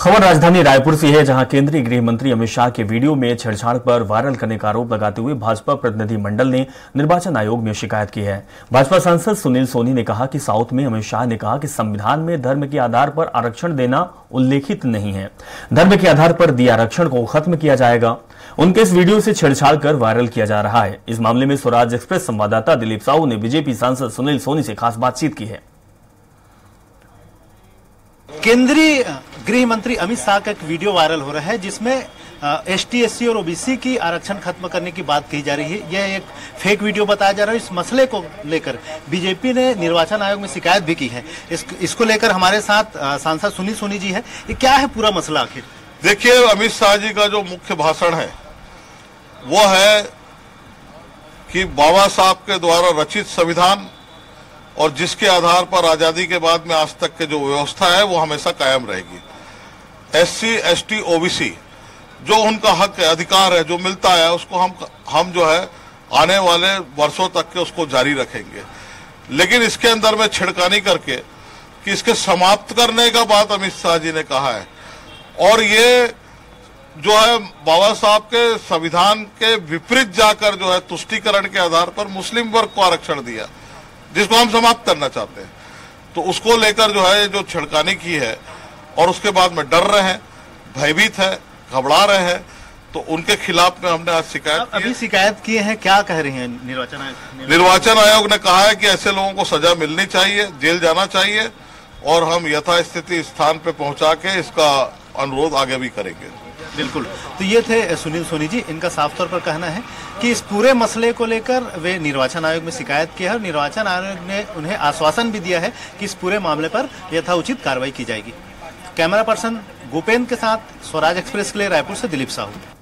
खबर राजधानी रायपुर से है, जहां केंद्रीय गृह मंत्री अमित शाह के वीडियो में छेड़छाड़ पर वायरल करने का आरोप लगाते हुए भाजपा प्रतिनिधि मंडल ने निर्वाचन आयोग में शिकायत की है। भाजपा सांसद सुनील सोनी ने कहा कि साउथ में अमित शाह ने कहा कि संविधान में धर्म के आधार पर आरक्षण देना उल्लेखित नहीं है, धर्म के आधार पर दिए आरक्षण को खत्म किया जाएगा। उनके इस वीडियो से छेड़छाड़ कर वायरल किया जा रहा है। इस मामले में स्वराज एक्सप्रेस संवाददाता दिलीप साहू ने बीजेपी सांसद सुनील सोनी से खास बातचीत की है। केंद्रीय गृह मंत्री अमित शाह का एक वीडियो वायरल हो रहा है, जिसमें एसटी, एससी और ओबीसी की आरक्षण खत्म करने की बात कही जा रही है। यह एक फेक वीडियो बताया जा रहा है। इस मसले को लेकर बीजेपी ने निर्वाचन आयोग में शिकायत भी की है। इसको लेकर हमारे साथ सांसद सुनील सोनी जी है। ये क्या है पूरा मसला आखिर? देखिए, अमित शाह जी का जो मुख्य भाषण है वो है कि बाबा साहब के द्वारा रचित संविधान और जिसके आधार पर आजादी के बाद में आज तक के जो व्यवस्था है वो हमेशा कायम रहेगी। SC, ST, OBC जो उनका हक है, अधिकार है, जो मिलता है उसको हम जो है आने वाले वर्षों तक के उसको जारी रखेंगे। लेकिन इसके अंदर में छिड़कानी करके कि इसके समाप्त करने का बात अमित शाह जी ने कहा है, और ये जो है बाबा साहब के संविधान के विपरीत जाकर जो है तुष्टिकरण के आधार पर मुस्लिम वर्ग को आरक्षण दिया, जिसको हम समाप्त करना चाहते हैं। तो उसको लेकर जो है जो छिड़कानी की है, और उसके बाद में डर रहे हैं, भयभीत है, घबरा रहे हैं, तो उनके खिलाफ में हमने आज शिकायत अभी शिकायत किए हैं। क्या कह रहे हैं निर्वाचन आयोग ने कहा है कि ऐसे लोगों को सजा मिलनी चाहिए, जेल जाना चाहिए, और हम यथास्थिति स्थान पे पहुंचा के इसका अनुरोध आगे भी करेंगे। बिल्कुल, तो ये थे सुनील सोनी जी। इनका साफ तौर पर कहना है कि इस पूरे मसले को लेकर वे निर्वाचन आयोग में शिकायत की है, और निर्वाचन आयोग ने उन्हें आश्वासन भी दिया है कि इस पूरे मामले पर यथाउचित कार्रवाई की जाएगी। कैमरा पर्सन गुपेंद्र के साथ स्वराज एक्सप्रेस के लिए रायपुर से दिलीप साहू।